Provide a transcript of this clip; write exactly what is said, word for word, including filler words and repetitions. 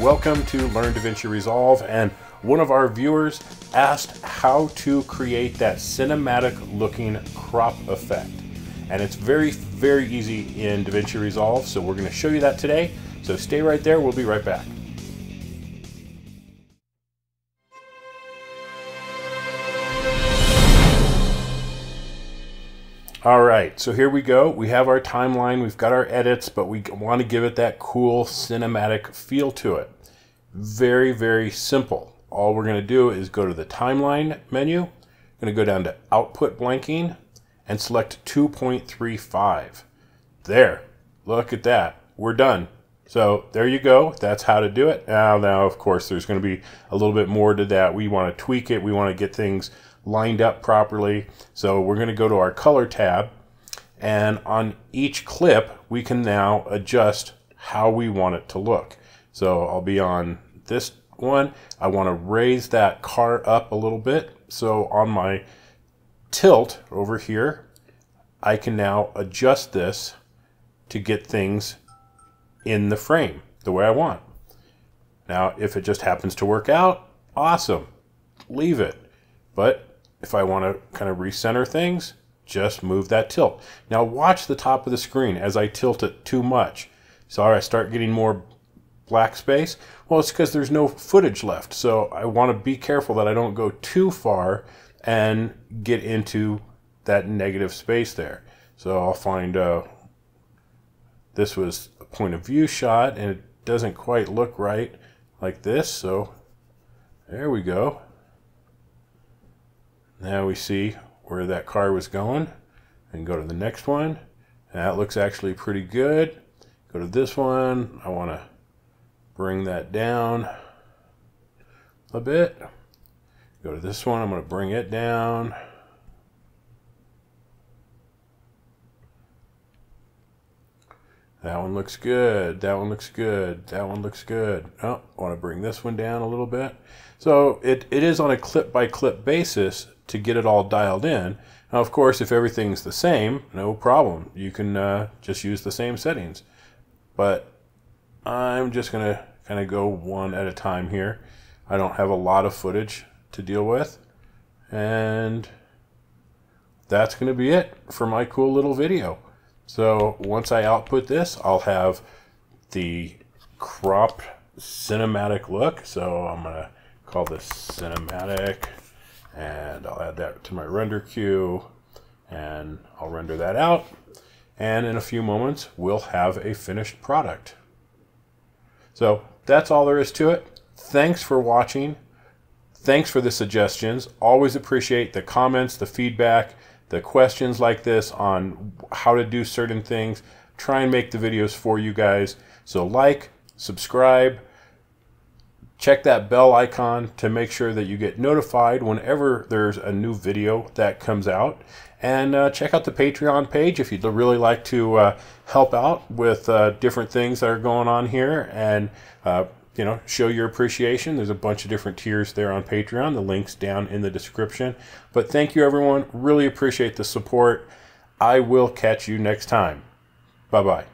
Welcome to Learn DaVinci Resolve, and one of our viewers asked how to create that cinematic looking crop effect. And it's very, very easy in DaVinci Resolve, so we're going to show you that today. So stay right there, we'll be right back. All right, so here we go. We have our timeline, we've got our edits, but we want to give it that cool cinematic feel to it. Very, very simple. All we're going to do is go to the timeline menu. I'm going to go down to output blanking and select two point three five. There, look at that. We're done. So there you go. That's how to do it. Now, now, of course, there's going to be a little bit more to that. We want to tweak it. We want to get things lined up properly. So we're going to go to our color tab, and on each clip we can now adjust how we want it to look. So I'll be on this one. I want to raise that car up a little bit. So on my tilt over here, I can now adjust this to get things in the frame the way I want. Now, if it just happens to work out, awesome, leave it. But if I want to kind of recenter things, just move that tilt. Now watch the top of the screen as I tilt it too much. So I start getting more black space. Well, it's because there's no footage left. So I want to be careful that I don't go too far and get into that negative space there. So I'll find, uh, this was a point of view shot and it doesn't quite look right like this. So there we go. Now we see where that car was going, and go to the next one. That looks actually pretty good. Go to this one. I want to bring that down a bit. Go to this one. I'm going to bring it down. That one looks good. That one looks good. That one looks good. Oh, I want to bring this one down a little bit. So it, it is on a clip by clip basis to get it all dialed in. Now, of course, if everything's the same, no problem. You can uh, just use the same settings. But I'm just going to kind of go one at a time here. I don't have a lot of footage to deal with. And that's going to be it for my cool little video. So once I output this, I'll have the cropped cinematic look. So I'm going to call this cinematic, and I'll add that to my render queue, and I'll render that out. And in a few moments, we'll have a finished product. So that's all there is to it. Thanks for watching. Thanks for the suggestions. Always appreciate the comments, the feedback, the questions like this on how to do certain things. Try and make the videos for you guys. So like, subscribe, check that bell icon to make sure that you get notified whenever there's a new video that comes out. And uh, check out the Patreon page if you'd really like to uh, help out with uh, different things that are going on here, and uh, you know, show your appreciation. There's a bunch of different tiers there on Patreon. The link's down in the description. But thank you, everyone. Really appreciate the support. I will catch you next time. Bye-bye.